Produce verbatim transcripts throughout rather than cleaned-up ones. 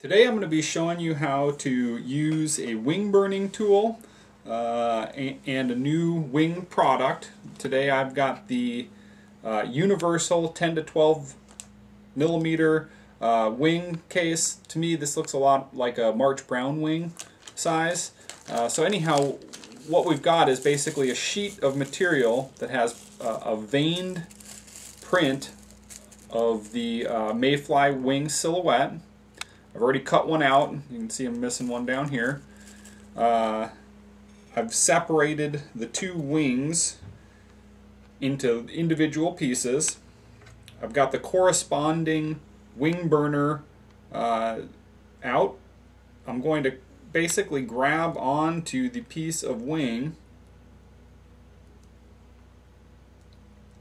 Today I'm going to be showing you how to use a wing burning tool uh, and a new wing product. Today I've got the uh, universal ten to twelve millimeter uh, wing case. To me this looks a lot like a March Brown wing size. Uh, so anyhow, what we've got is basically a sheet of material that has uh, a veined print of the uh, Mayfly wing silhouette. I've already cut one out. You can see I'm missing one down here. Uh, I've separated the two wings into individual pieces. I've got the corresponding wing burner uh, out. I'm going to basically grab onto the piece of wing,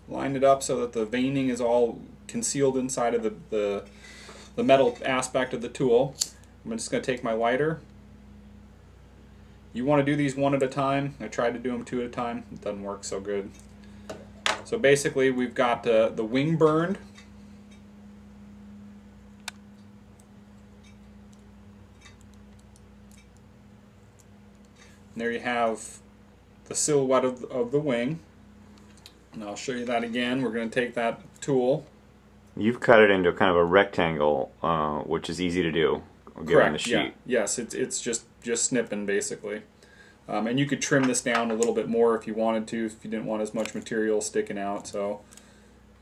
line it up so that the veining is all concealed inside of the, the the metal aspect of the tool. I'm just going to take my lighter. You want to do these one at a time. I tried to do them two at a time. It doesn't work so good. So basically we've got uh, the wing burned. And there you have the silhouette of, of the wing. And I'll show you that again. We're going to take that tool. You've cut it into kind of a rectangle, uh, which is easy to do, given Correct. The sheet. Yeah. Yes, it's it's just just snipping basically, um, and you could trim this down a little bit more if you wanted to, if you didn't want as much material sticking out. So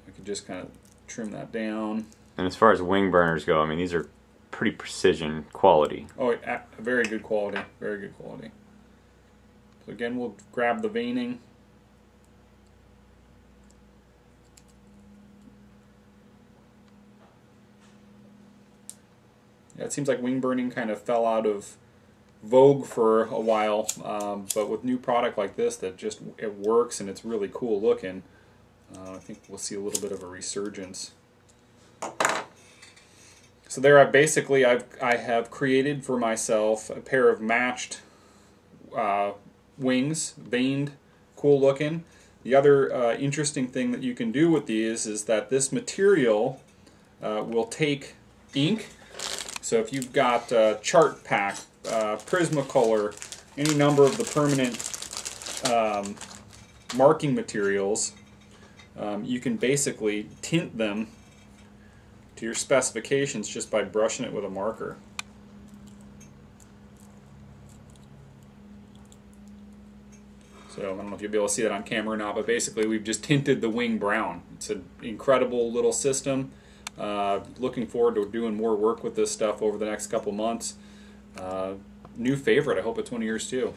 I could just kind of trim that down. And as far as wing burners go, I mean these are pretty precision quality. Oh, very good quality, very good quality. So again, we'll grab the veining. It seems like wing burning kind of fell out of vogue for a while, um, but with new product like this that just it works and it's really cool looking, uh, I think we'll see a little bit of a resurgence. So there I basically I've, I have created for myself a pair of matched uh, wings, veined, cool looking. The other uh, interesting thing that you can do with these is that this material uh, will take ink. So if you've got uh, chart pack, uh, Prismacolor, any number of the permanent um, marking materials, um, you can basically tint them to your specifications just by brushing it with a marker. So I don't know if you'll be able to see that on camera or not, but basically we've just tinted the wing brown. It's an incredible little system. Uh, looking forward to doing more work with this stuff over the next couple months. Uh, new favorite. I hope it's one of yours too.